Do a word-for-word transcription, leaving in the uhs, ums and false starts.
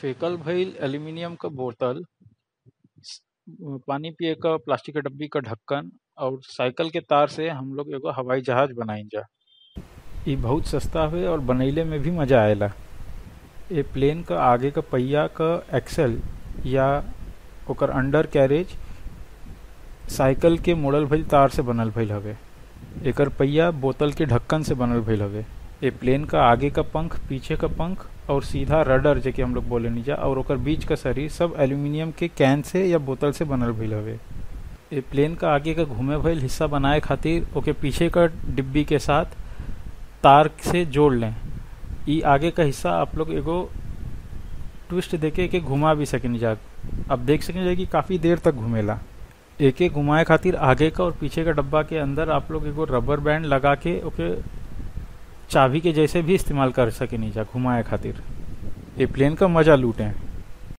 फेकल भइल एल्युमिनियम का बोतल, पानी पिए का प्लास्टिक के डब्बी का ढक्कन और साइकिल के तार से हम लोग एगो हवाई जहाज बनाइन जा। ये बहुत सस्ता है और बनैले में भी मज़ा आएला। ये प्लेन का आगे का पहिया का एक्सेल या ओकर अंडर कैरेज साइकिल के मोड़ल भइल तार से बनल भइल हवे। एकर पहिया बोतल के ढक्कन से बनल भइल हवे। ए प्लेन का आगे का पंख, पीछे का पंख और सीधा रडर जे कि हम लोग बोले नीजा और ओकर बीच का शरीर सब एल्यूमिनियम के कैन से या बोतल से बनल भइल हवे। ए प्लेन का आगे का घूमे भइल हिस्सा बनाए खातिर ओके पीछे का डिब्बी के साथ तार से जोड़ लें। ई आगे का हिस्सा आप लोग एगो ट्विस्ट देके के घुमा भी सकें जा। अब देख सकें जा कि काफ़ी देर तक घूमेला। एक एक घुमाए खातिर आगे का और पीछे का डब्बा के अंदर आप लोग एगो रबर बैंड लगा के ओके चाबी के जैसे भी इस्तेमाल कर सके नीचा घुमाए खातिर। ए प्लेन का मज़ा लूटें।